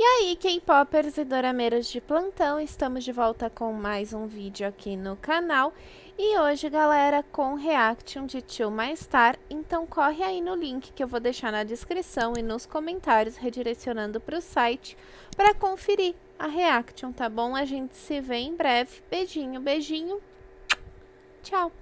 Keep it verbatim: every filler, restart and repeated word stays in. E aí, K-popers e dorameiros de plantão, estamos de volta com mais um vídeo aqui no canal. E hoje, galera, com reaction de To My Star. Então corre aí no link que eu vou deixar na descrição e nos comentários, redirecionando para o site, para conferir a reaction, tá bom? A gente se vê em breve. Beijinho, beijinho. Tchau!